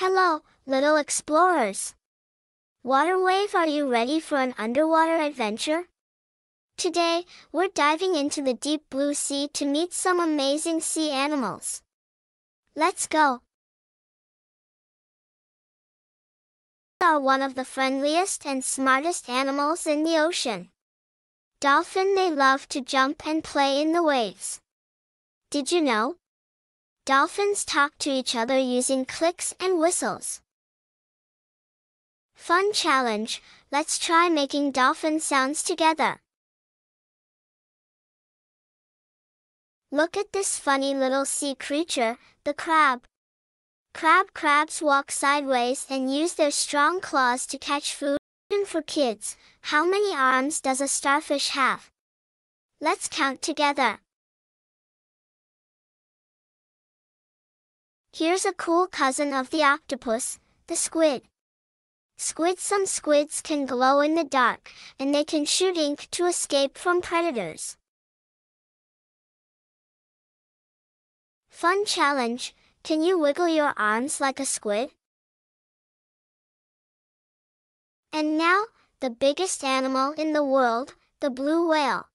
Hello, little explorers! Waterwave, are you ready for an underwater adventure? Today, we're diving into the deep blue sea to meet some amazing sea animals. Let's go! Dolphins are one of the friendliest and smartest animals in the ocean. Dolphins love to jump and play in the waves. Did you know? Dolphins talk to each other using clicks and whistles. Fun challenge, let's try making dolphin sounds together. Look at this funny little sea creature, the crab. Crabs walk sideways and use their strong claws to catch food. For kids, how many arms does a starfish have? Let's count together. Here's a cool cousin of the octopus, the squid. Some squids can glow in the dark, and they can shoot ink to escape from predators. Fun challenge, can you wiggle your arms like a squid? And now, the biggest animal in the world, the blue whale.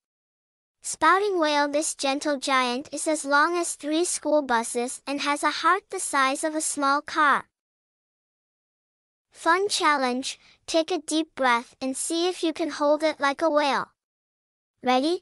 Spouting whale, this gentle giant is as long as 3 school buses and has a heart the size of a small car. Fun challenge, take a deep breath and see if you can hold it like a whale. Ready?